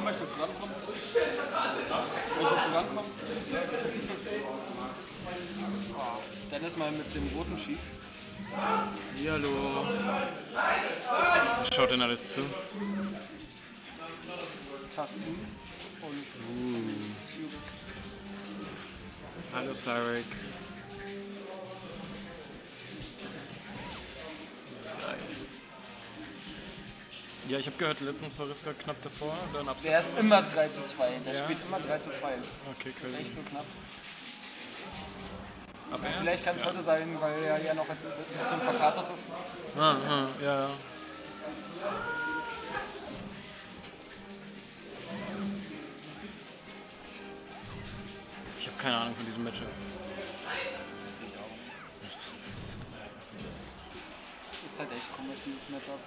Mama, möchtest du rankommen? Möchtest du rankommen? Dennis mal mit dem roten Schief. Ja, hallo. Schaut denn alles zu? Tassin und Cyrek. Hallo Cyrek. Ja, ich habe gehört, letztens war Rivka knapp davor. Dann der ist immer 3:2, der ja? Spielt immer 3:2. Okay, cool. Das ist echt so knapp. Aber ja, vielleicht kann es heute sein, weil er ja noch ein bisschen verkatert ist. Aha, ja. Ich habe keine Ahnung von diesem Matchup. Ist halt echt komisch, dieses Matchup.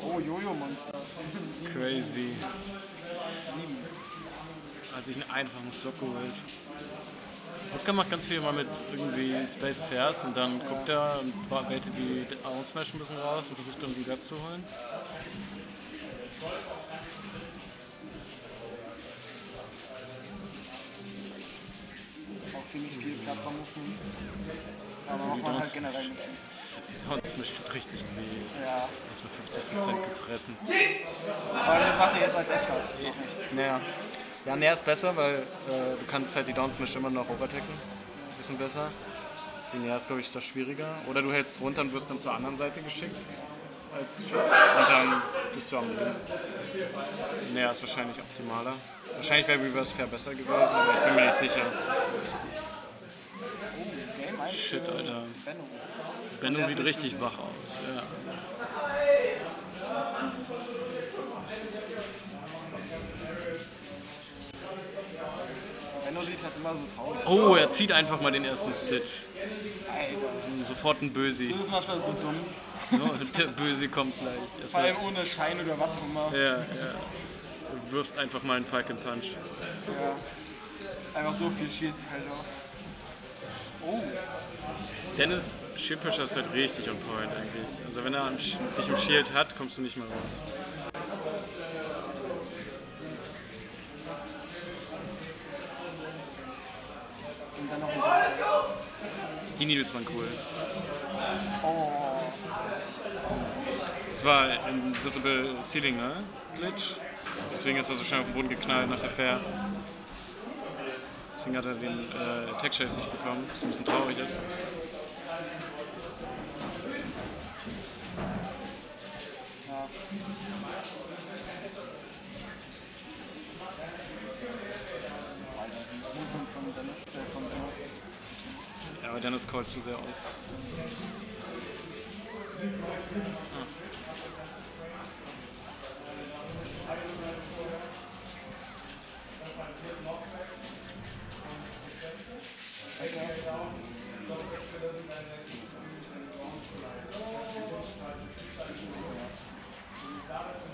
Oh, Jojo-Monster. Crazy. 7. Also ich einen einfachen Stock geholt. Rivka macht ganz viel mal mit irgendwie Spaced Fairs und dann guckt er und baitet die Outsmash ein bisschen raus und versucht dann die Grab zu holen. Auch ziemlich viel Plattform-Movement. Aber macht man halt generell nicht. Outsmash tut richtig weh. Ja. Das war 50% gefressen. Aber das macht ihr jetzt als Edge halt. Naja. Ja, näher ist besser, weil du kannst halt die Downsmash immer noch overattacken. Ein bisschen besser. Die näher ist, glaube ich, das schwieriger. Oder du hältst runter und wirst dann zur anderen Seite geschickt. Als und dann bist du am Leben. Näher ist wahrscheinlich optimaler. Wahrscheinlich wäre Reverse Fair besser gewesen, aber ich bin mir nicht sicher. Oh, Game 1. Shit, Alter. Benno sieht richtig wach aus. Ja. Sieht halt immer so traurig. Oh, er zieht einfach mal den ersten Stitch. Alter. Sofort ein Bösi. Das ist manchmal so dumm. No, der Bösi kommt gleich. Vor allem ohne Schein oder was auch immer. Ja, ja. Du wirfst einfach mal einen Falcon Punch. Ja. Einfach so viel Shield Pressure. Oh. Dennis, Shield Pressure ist halt richtig on point eigentlich. Also wenn er dich im Shield hat, kommst du nicht mehr raus. Dann noch die Needles waren cool. Oh. Es war Invisible Ceiling, ne? Glitch. Deswegen ist er so schnell auf den Boden geknallt nach der Fair. Deswegen hat er den Tech Chase nicht bekommen, was ein bisschen traurig ist. Ja. Ja, aber Dennis callt zu sehr aus.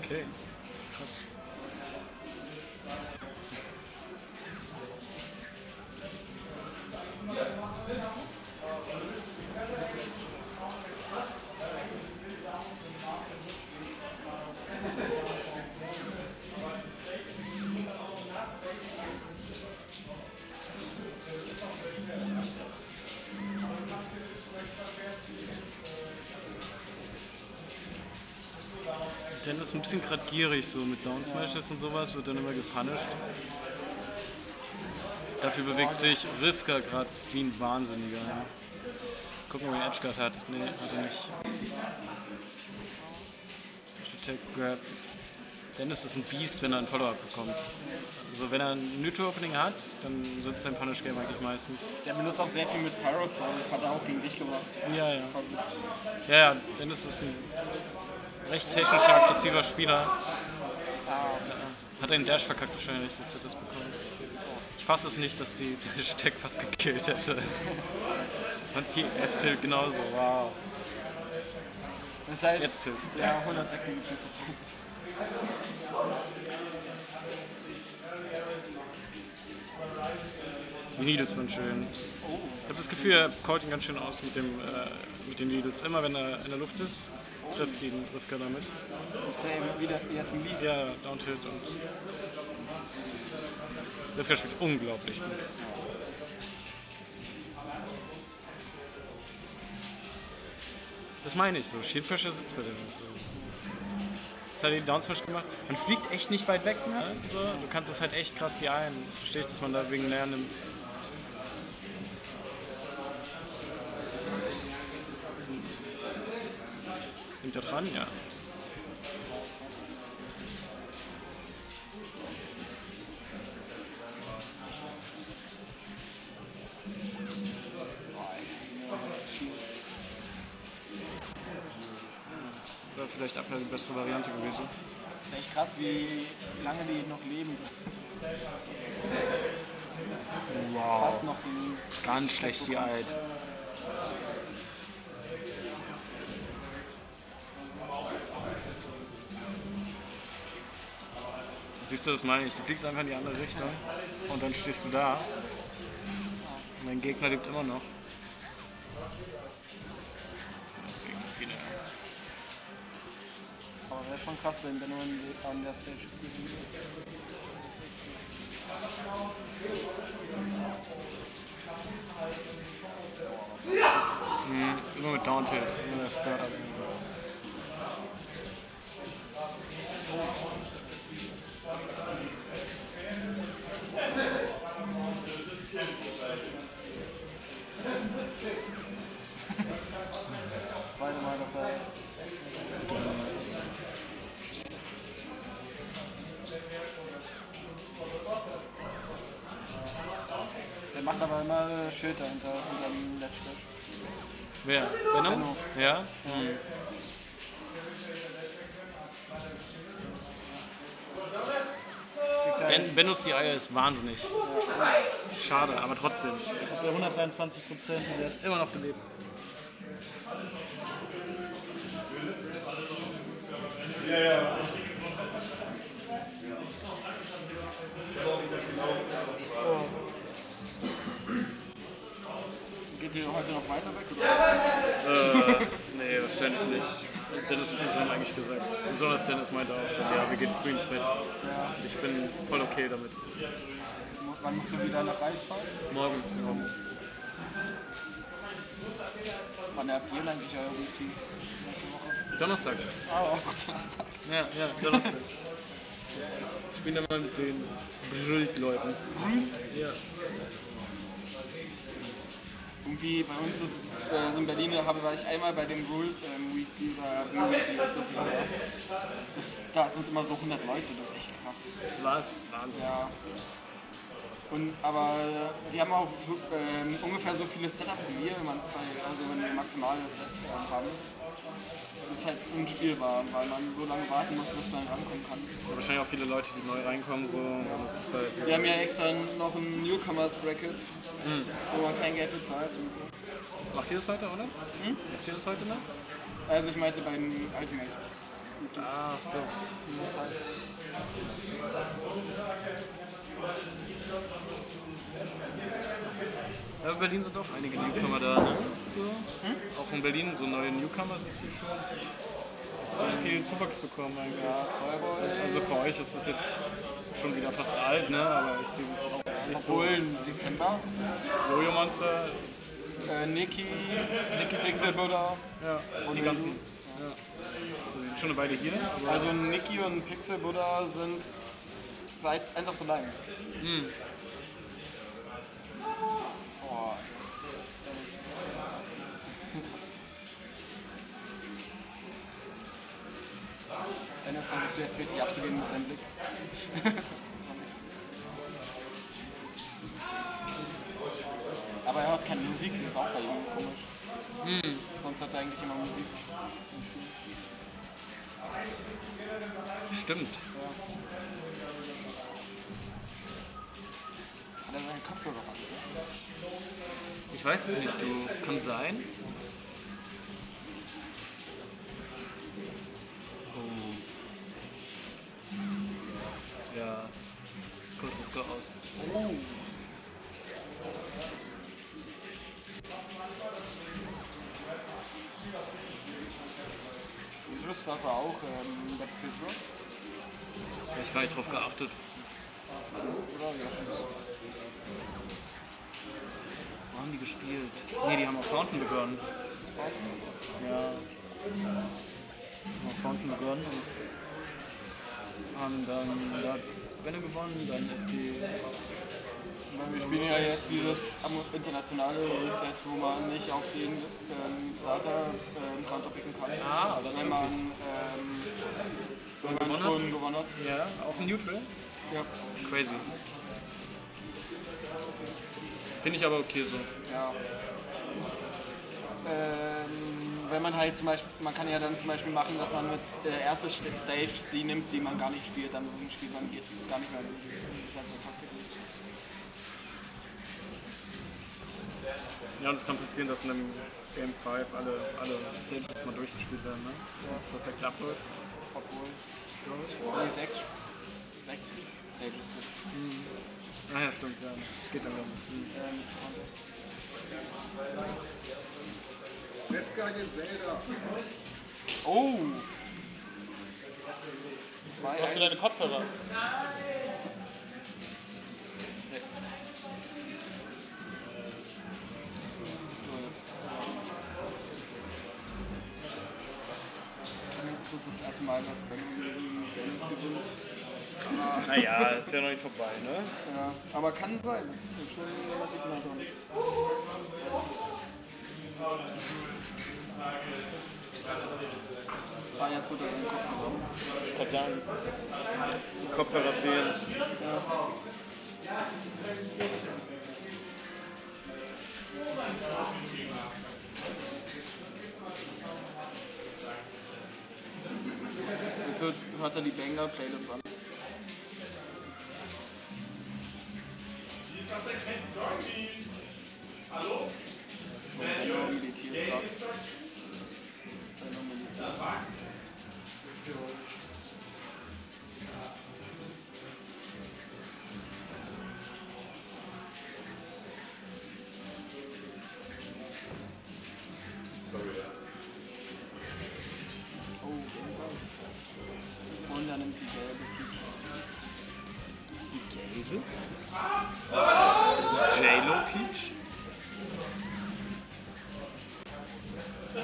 Okay, krass. Dennis ist ein bisschen grad gierig, so mit Downsmashes und sowas, wird dann immer gepunished. Dafür bewegt sich Rivka gerade wie ein Wahnsinniger. Gucken, ob er Edge Guard hat. Nee, hat er nicht. Take Grab. Dennis ist ein Beast, wenn er einen Follow-Up bekommt. Also wenn er ein Neutral-Opening hat, dann sitzt sein Punish-Game eigentlich meistens. Der benutzt auch sehr viel mit Pyro, hat er auch gegen dich gemacht. Ja. Ja, Dennis ist ein recht technischer, aggressiver Spieler. Hat einen Dash verkackt wahrscheinlich, jetzt hat er das bekommen. Ich fasse es nicht, dass die Dash-Tech fast gekillt hätte. Und die F-Tilt genauso, wow. Das ist halt jetzt Tilt. Ja, 176%. Die Needles waren schön. Ich habe das Gefühl, er kaut ihn ganz schön aus mit den Needles. Immer wenn er in der Luft ist, trifft ihn Rivka damit. Same, wieder jetzt im Lead. Ja, Downtilt und... Rivka spielt unglaublich gut. Das meine ich so, Shield Pressure sitzt bei dem nicht so. Jetzt hat er die Downsmash gemacht. Man fliegt echt nicht weit weg, ne? So, du kannst das halt echt krass die ein. Das verstehe ich, dass man da wegen Lernen... Hinter dran, ja. Wäre vielleicht Abwehr die bessere Variante gewesen. Ist echt krass, wie lange die noch leben. Wow. Fast noch den ganz schlecht die Alt. Siehst du, das meine ich. Du fliegst einfach in die andere Richtung und dann stehst du da. Und dein Gegner lebt immer noch. Deswegen viele. Aber wäre schon krass, wenn Benno an der Stage spielt. Mhm, immer mit Downtilt, immer der Startup. Zweite Mal, dass er... Der macht aber immer Schild dahinter, hinter dem Ledge-Dash. Wer? Benno? Ja? Mhm. Bennos die Eier ist wahnsinnig. Schade, aber trotzdem. Hat der 123% und der hat immer noch gelebt. Ja. Oh. Geht ihr heute noch weiter weg? Oder? Nee, wahrscheinlich nicht. Dennis und ich haben eigentlich gesagt, besonders Dennis meinte auch schon, ja, wir gehen früh ins Bett. Ja. Ich bin voll okay damit. Wann musst du wieder nach Reichstag? Morgen. Ja. Wann habt ihr eigentlich eure Routine? Nächste Woche? Donnerstag. Ah, auch Donnerstag. Ja, Donnerstag. Ich bin immer mit den Brüllt-Leuten. Ja. Irgendwie bei uns so in Berlin war ich einmal bei dem World Weekly, da sind immer so 100 Leute, das ist echt krass. Was? Wahnsinn. Ja. Und, aber die haben auch so, ungefähr so viele Setups wie wir, wenn wir maximale Setups haben. Das ist halt unspielbar, weil man so lange warten muss, bis man rankommen kann. Ja, wahrscheinlich auch viele Leute, die neu reinkommen. So. Ja. Das ist halt so. Wir haben ja extra noch ein Newcomers-Bracket, wo man kein Geld bezahlt. Und so. Macht ihr das heute, oder? Macht ihr das heute noch? Also ich meinte beim Ultimate. Ach so. Das halt. Ja, in Berlin sind auch einige Newcomer da, ne? So. Auch in Berlin so neue Newcomer sind die schon. Ich habe viel Zuwachs bekommen eigentlich. Ja, Soyboy. Also für euch ist das jetzt schon wieder fast alt, ne? Aber ich sehe es auch nicht. Obwohl, im so Dezember. Jojo Monster. Niki Pixelbuddha. Ja, und die ganzen. Ja. Also, sind schon eine Weile hier. Aber also Niki und Pixelbuddha sind seit End of the Line. Boah. Dennis versucht jetzt richtig abzugehen mit seinem Blick. Aber er hört keine Musik, das ist auch bei ihm komisch. Sonst hat er eigentlich immer Musik im Spiel. Stimmt. Ja. Seinen Kopfhörer an. Ich weiß es nicht, du. Kann sein. Oh. Ja. Kurz das aus. Oh. Stratos hat er auch in der Frisur. Hab ich gar nicht drauf geachtet. Wo haben die gespielt? Ne, die haben auf Fountain begonnen. Ja. Auf Fountain begonnen und haben dann da Benno gewonnen, dann auf die. Wir spielen ja jetzt dieses internationale Set, wo man nicht auf den Starter rantopicken kann. Ah, das wenn man, wenn man schon gewonnen hat. Ja, auf dem Neutral? Ja. Crazy. Finde ich aber okay so. Ja. Wenn man halt zum Beispiel, man kann ja dann zum Beispiel machen, dass man mit der ersten Stage die nimmt, die man gar nicht spielt, dann spielt man gar nicht mehr. Das ist halt so Taktik. Ja, und es kann passieren, dass in einem Game 5 alle Stages mal durchgespielt werden, ne? Ja. Perfekt abläuft. Obwohl, ja. 6 Stages gibt. Mhm. Ah ja, stimmt, ja. Das geht dann wieder. Rivka geht Zelda. Oh! Hast du deine Kopfhörer? Das ist das erste Mal, dass Dennis gewinnt. Naja, ist ja noch nicht vorbei, ne? Ja, aber kann sein. Das ist schon relativ nah dran. War jetzt so dein Kopfhörer. Verdammt. Kopfhörer fehlen. Jetzt hört er die Banger-Playlist an. Hallo? Benno meditiert gerade. Benno meditiert.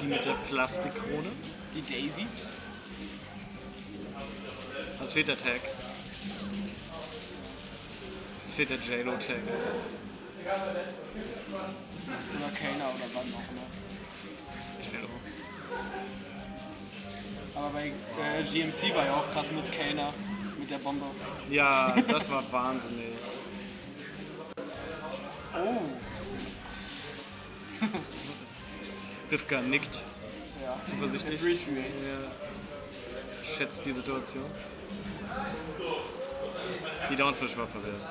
Die mit der Plastikkrone. Die Daisy. Was fehlt der Tag? Es fehlt der J-Lo-Tag. Oder keiner oder wann noch, ne? J-Lo. Aber bei GMC war ja auch krass mit Kellner, mit der Bombe. Ja, das war wahnsinnig. Oh. Rivka nickt. Ja. Zuversichtlich. Er schätzt die Situation. Die Downswitch war pervers.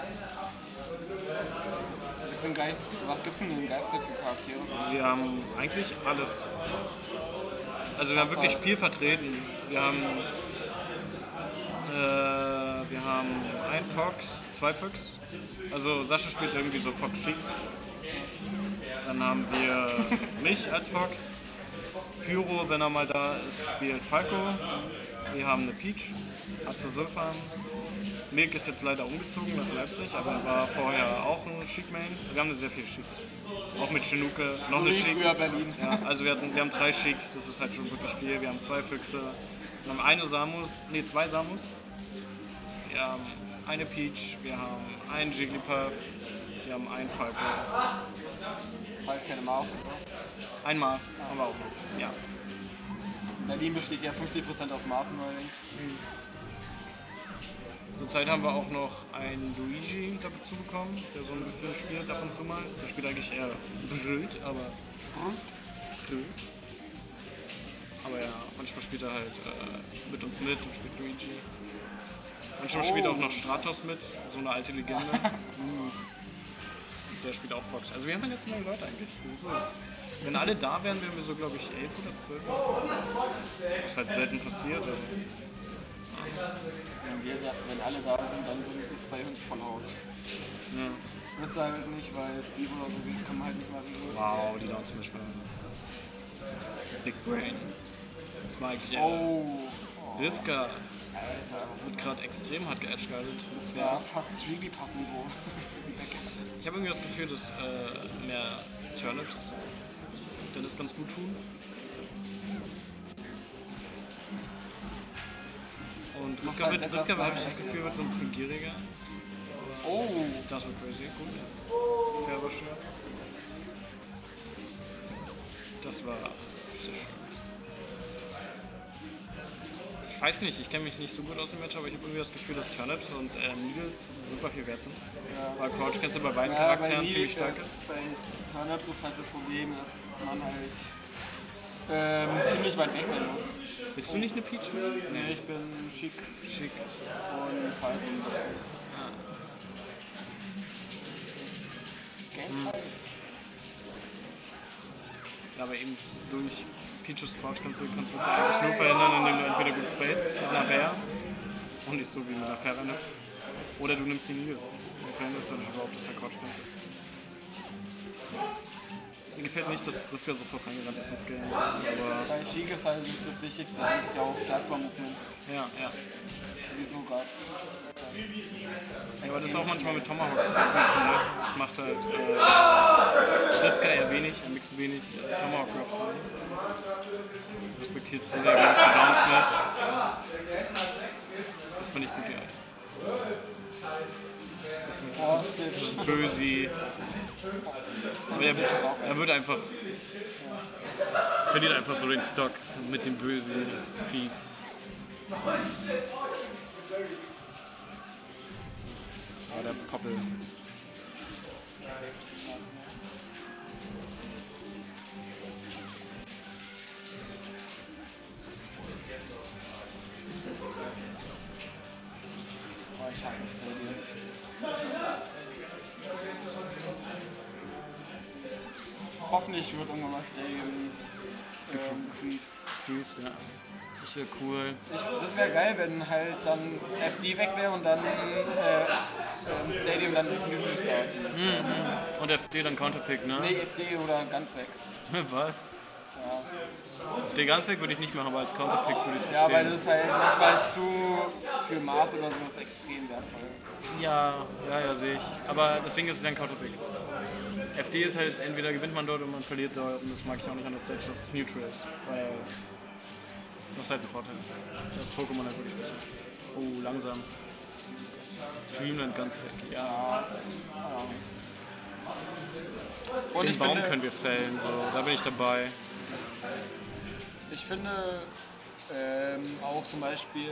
Was gibt's denn in den Geistern für Charaktere? Wir haben eigentlich alles. Also wir haben wirklich viel vertreten. Wir haben ein Fox, zwei Fox. Also Sascha spielt irgendwie so Fox-Chic. Dann haben wir mich als Fox. Pyro, wenn er mal da ist, spielt Falco. Wir haben eine Peach. Azo-Sulfan. Milk ist jetzt leider umgezogen nach Leipzig, aber er war vorher auch ein Chic-Main. Wir haben sehr viele Chics. Auch mit Chinooke. Noch eine Chic. Ja, also wir haben 3 Chics, das ist halt schon wirklich viel. Wir haben 2 Füchse. Wir haben zwei Samus. Wir haben eine Peach. Wir haben einen Jigglypuff. Wir haben einen Falco. Bald keine Marv. Ein Marv haben wir auch noch. Ja. Berlin besteht ja 50% aus Marv neuerdings. Zurzeit haben wir auch noch einen Luigi dazu bekommen, der so ein bisschen spielt ab und zu mal. Der spielt eigentlich eher blöd, aber. Blöd. Aber ja, manchmal spielt er halt mit uns mit und spielt Luigi. Manchmal spielt auch noch Stratos mit, so eine alte Legende. Der spielt auch Fox. Also wir haben jetzt neue Leute eigentlich. So. Wenn alle da wären, wären wir so, glaube ich, 11 oder 12. Das ist halt selten passiert. Also. Wenn alle da sind, dann ist es bei uns voll aus. Ja. Das ist halt nicht, weil Steve oder so, wir kommen halt nicht mal regelmäßig. Wow, die Downsmash war Big Brain. Das mag ich eher. Oh. Rivka. Alter. Wird gerade extrem hart geedgeguidet. Das wäre fast Streamy-Puff-Niveau. Ich habe irgendwie das Gefühl, dass mehr Turnips Dennis ganz gut tun. Und Rivka, halt Rivka habe ich das Gefühl, wird so ein bisschen gieriger. Oh! Das wird crazy, gut. Fair war schön. Das war sehr schön. Ich weiß nicht, ich kenne mich nicht so gut aus dem Match, aber ich habe irgendwie das Gefühl, dass Turnips und Needles super viel wert sind. Ja. Weil Crouch kannst du bei beiden Charakteren ziemlich stark ist. Bei Turnips ist halt das Problem, dass man halt ziemlich weit weg sein muss. Bist du nicht eine Peach? Nee, ich bin Chic. Chic. Und Falcon. Ja, aber eben durch Peaches Crouch kannst du das eigentlich nur verhindern, indem du entweder gut spacest mit einer Bär und nicht so wie mit einer Fähre nimmst. Oder du nimmst die Needles. Und verhinderst du nicht überhaupt, dass der Crouch spacest. Mir gefällt nicht, dass Rivka sofort reingerannt ist ins Game. Bei Sheik ist halt das Wichtigste, eigentlich auch Plattform-Movement. Ja, ja. Wieso gerade? Ja, aber das ist auch manchmal mit Tomahawks. Das macht halt Rivka eher wenig, er mixt wenig Tomahawk-Grabs rein. Respektiert zu sehr wenig die Down-Smash. Das fand ich gut, die Art. Das ist böse. Aber er wird einfach. Verliert einfach so den Stock mit dem böse Fies. Oh, der Poppel. Oh, ich hasse es so dir. Hoffentlich wird irgendwann was gefreezed. Gefreezed, ja. Das wäre cool. Das wäre geil, wenn halt dann FD weg wäre und dann im Stadium dann Needles dauert. Mhm. Und FD dann Counterpick, ne? Nee, FD oder ganz weg. Was? Ja. FD ganz weg würde ich nicht machen, aber als Counterpick würde ich es verstehen. Ja, weil das ist halt manchmal zu für Marth oder sowas extrem wertvoll. Ja, sehe ich. Aber deswegen ist es ja ein Counterpick. FD ist halt, entweder gewinnt man dort oder man verliert dort. Und das mag ich auch nicht an der Stage, dass es neutral ist. Weil das ist halt ein Vorteil. Das Pokémon halt wirklich besser. Oh, langsam. Dreamland ganz weg. Ja. Und den Baum können wir fällen, so. Da bin ich dabei. Ich finde auch zum Beispiel,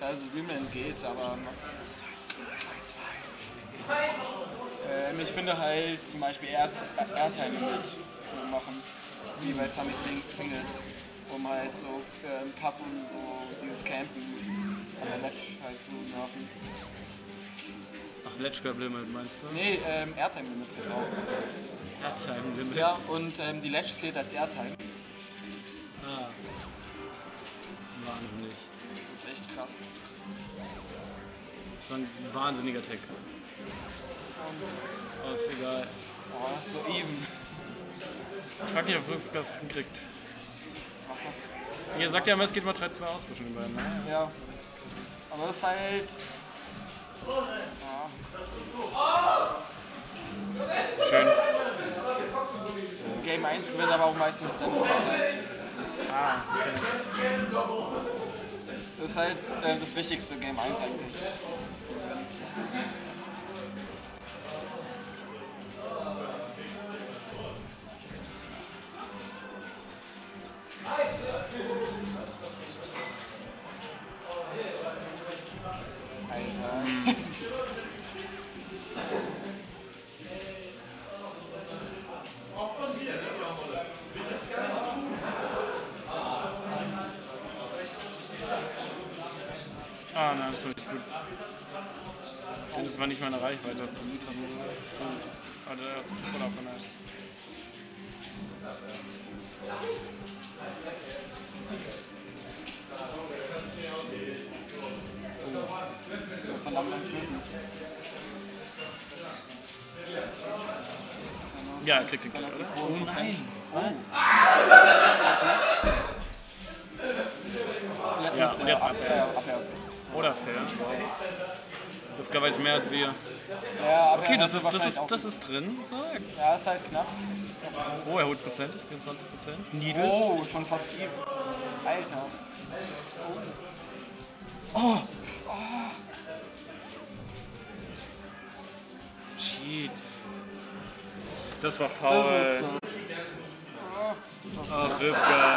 also Dreamland geht's, aber ich finde halt zum Beispiel Airtime mit zu machen, wie bei Sammy's Singles. Um halt so Papp und so dieses Campen an der Ledge halt zu nerven. Ach, Ledge-Grab-Limit meinst du? Nee, Airtime-Limit gibt's auch. Airtime-Limit? Ja, und die Ledge zählt als Airtime. Ah. Wahnsinnig. Das ist echt krass. Das war ein wahnsinniger Tag. Oh, ist egal. Oh, das ist so eben. Ich frag nicht, ob Rivkas kriegt. Ihr sagt ja immer, es geht mal 3-2 aus zwischen den beiden. Ne? Ja. Aber das ist halt. Ja. Schön. Game 1 gewinnt aber auch meistens dann. Das ist halt. Okay. Das ist halt das wichtigste Game 1 eigentlich. Alter. Ah, nein, das war nicht gut. Denn das war nicht meine Reichweite. Das ist dran. Alter, der hat voll abgeneißt. Du musst dann damit töten. Ja, er kriegt den Kill. Oh nein! Was? Ja, und jetzt Abwehr. Oder fair. Rivka weiß mehr als wir. Ja, aber okay, das ist drin. So. Ja, ist halt knapp. Oh, er holt Prozent, 24%. Needles. Oh, schon fast eben. Alter. Oh! Oh. Shit. Das war faul. Das ist das. Oh, Rivka.